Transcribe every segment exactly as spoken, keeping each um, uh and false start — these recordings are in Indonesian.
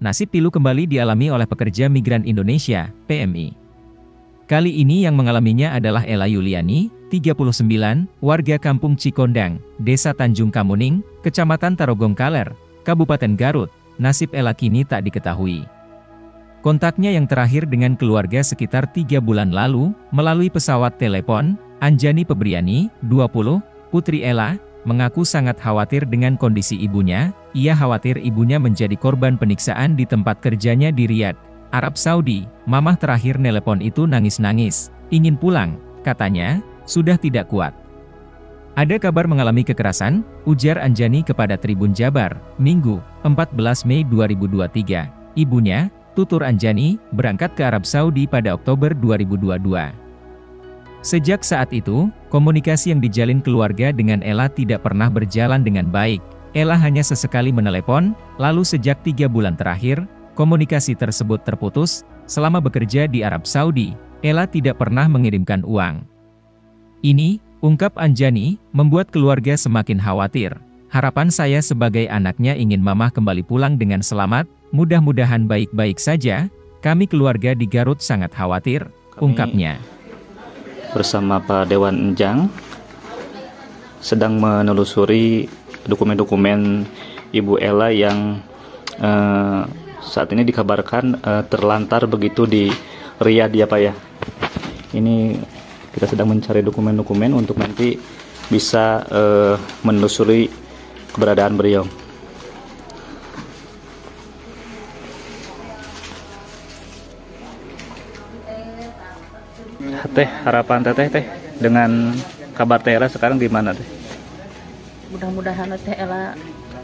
Nasib pilu kembali dialami oleh pekerja migran Indonesia, P M I. Kali ini yang mengalaminya adalah Ella Yuliani, tiga puluh sembilan, warga Kampung Cikondang, Desa Tanjung Kamuning, Kecamatan Tarogong Kaler, Kabupaten Garut. Nasib Ella kini tak diketahui. Kontaknya yang terakhir dengan keluarga sekitar tiga bulan lalu, melalui pesawat telepon. Anjani Pebriani, dua puluh, putri Ella, mengaku sangat khawatir dengan kondisi ibunya. Ia khawatir ibunya menjadi korban peniksaan di tempat kerjanya di Riyadh, Arab Saudi. Mamah terakhir nelpon itu nangis-nangis, ingin pulang, katanya, sudah tidak kuat. Ada kabar mengalami kekerasan, ujar Anjani kepada Tribun Jabar, Minggu, empat belas Mei dua ribu dua puluh tiga. Ibunya, tutur Anjani, berangkat ke Arab Saudi pada Oktober dua ribu dua puluh dua. Sejak saat itu, komunikasi yang dijalin keluarga dengan Ella tidak pernah berjalan dengan baik. Ella hanya sesekali menelepon, lalu sejak tiga bulan terakhir, komunikasi tersebut terputus. Selama bekerja di Arab Saudi, Ella tidak pernah mengirimkan uang. Ini, ungkap Anjani, membuat keluarga semakin khawatir. Harapan saya sebagai anaknya ingin mamah kembali pulang dengan selamat, mudah-mudahan baik-baik saja. Kami keluarga di Garut sangat khawatir, ungkapnya. Bersama Pak Dewan Enjang, sedang menelusuri dokumen-dokumen Ibu Ella yang eh, saat ini dikabarkan eh, terlantar begitu di Riyadh ya Pak ya. Ini kita sedang mencari dokumen-dokumen untuk nanti bisa eh, menelusuri keberadaan beliau. Teh, harapan teteh teh dengan kabar Teh Ella sekarang gimana teh? Mudah-mudahan Teh Ella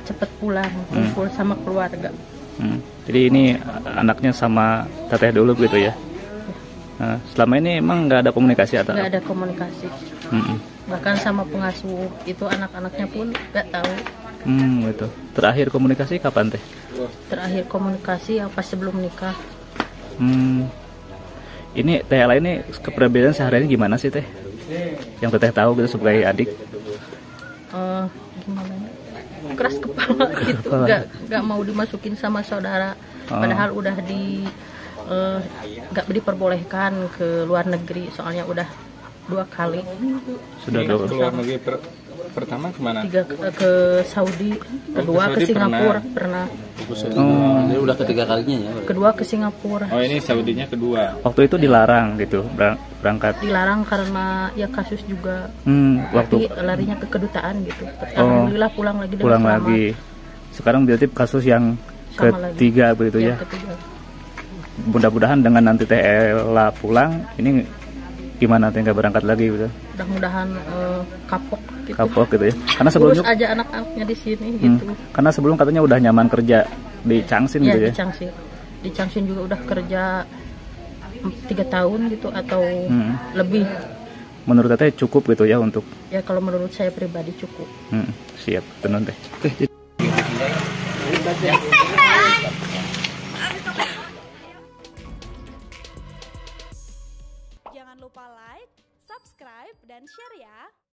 cepat pulang kumpul hmm. sama keluarga. Hmm. Jadi ini anaknya sama teteh dulu gitu ya? Ya. Nah, selama ini emang nggak ada komunikasi atau? Nggak ada komunikasi. Hmm. Bahkan sama pengasuh itu anak-anaknya pun nggak tahu. Hmm, gitu. Terakhir komunikasi kapan teh? Terakhir komunikasi apa sebelum nikah? Hmm. Ini Teh Ella ini kepribadian sehari-hari gimana sih teh? Yang teteh tahu gitu sebagai adik? Uh, gimana? Keras kepala gitu, gak, gak mau dimasukin sama saudara. Oh. Padahal udah di uh, gak diperbolehkan ke luar negeri, soalnya udah dua kali. Sudah dua kali. Luar negeri per, pertama kemana? Tiga ke, ke Saudi, kedua oh, ke, Saudi ke Singapura pernah. pernah. Oh, jadi udah ketiga kalinya ya. Kedua ke Singapura. Oh, ini Saudinya kedua. Waktu itu dilarang gitu berangkat. Dilarang karena ya kasus juga. Hmm, waktu jadi, larinya ke kedutaan gitu. Alhamdulillah oh, pulang lagi dengan pulang selamat. lagi. Sekarang berarti kasus yang sama ketiga lagi. begitu ya. ya. Mudah-mudahan dengan nanti Teh Ella pulang ini gimana teh nggak berangkat lagi gitu? Mudah-mudahan uh, kapok gitu. Kapok gitu ya. Karena sebelumnya urus aja anak-anaknya di sini hmm, gitu. Karena sebelum katanya udah nyaman kerja di Changsin ya, gitu ya. Di Changsin. Di Changsin juga udah kerja tiga tahun gitu atau hmm. lebih. Menurut Teteh cukup gitu ya untuk? Ya kalau menurut saya pribadi cukup. Hmm, siap, tenun teh. Jangan lupa like, subscribe, dan share ya!